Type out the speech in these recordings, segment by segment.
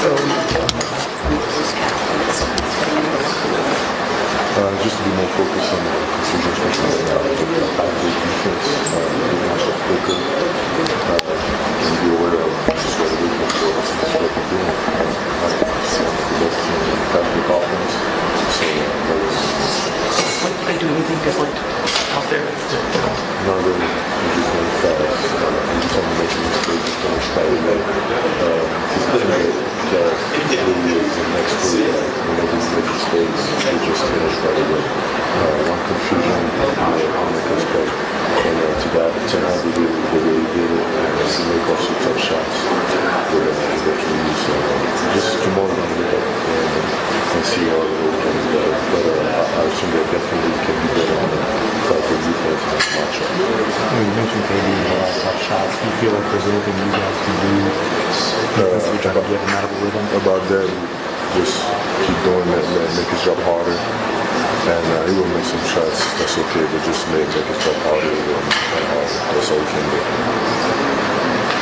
Just to be more focused on the decisions we made now, the defense, and be aware of just what the weakness was, just what we're doing, and the tactic offense. So that was. Do anything different out there? Not really. We just went fast. We just want to make some mistakes and finish fighting that. That really is the next play. Whenever we make mistakes, we just finish right away. One confusion on the first play. And to not be able to really get it, and to make also tough shots that we use. Just to more than that and see how it will come together. But I assume that definitely can be better on the fighting defense and matchup. You mentioned maybe tough shots. Do you feel like there's anything you guys can do? Because you're trying to get them out of a rhythm? About that, just keep doing that and make his job harder. And he will make some shots, that's okay, but just make his job harder and harder. That's all we can do.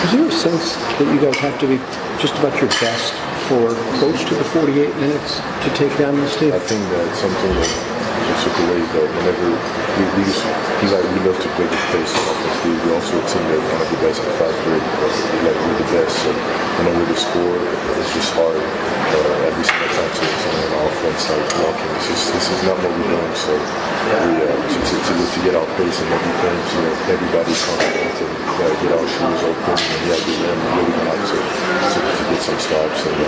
Is there a sense that you guys have to be just about your best for close to the 48 minutes to take down this team? I think that's something that just took away that whenever we just, like, we love to play the pace offensively. We're also a team that want to be best in fast break, like we're the best. So whenever they score, it's just hard every single time to on offense, like blocking. This is not what we're doing. So to get our pace and everything, you know, everybody's confident and get our shoes open and we have really not to get some stops and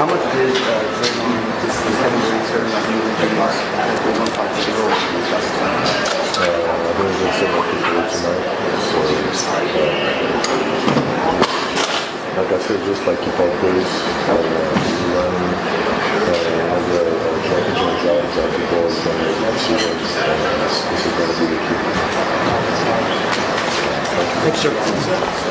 how much did Draymond this having a return on you and Denmark after 1 5 to go in this last time? I don't think so much people tonight. Like I said, just like keep our pace, keep running, trying to join jobs out the goals and see this is going to be the key. Thank you. Thanks, sir.